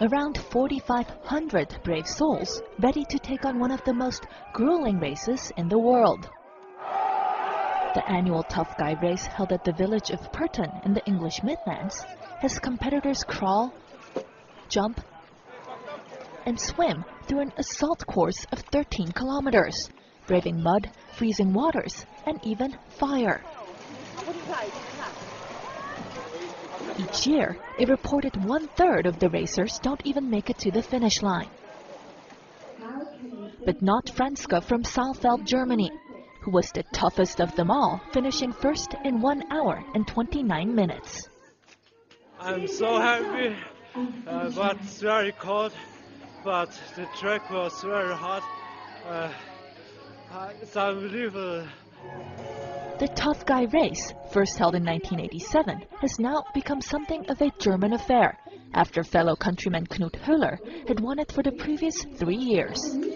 around 4,500 brave souls ready to take on one of the most grueling races in the world. The annual Tough Guy race held at the village of Purton in the English Midlands has competitors crawl, jump, and swim through an assault course of 13 kilometers, braving mud, freezing waters, and even fire. Each year, it reported one-third of the racers don't even make it to the finish line. But not Franzke from Saalfeld, Germany, who was the toughest of them all, finishing first in 1 hour and 29 minutes. I'm so happy, but it's very cold, but the track was very hot. It's unbelievable. The Tough Guy race, first held in 1987, has now become something of a German affair, after fellow countryman Knut Hoehler had won it for the previous 3 years.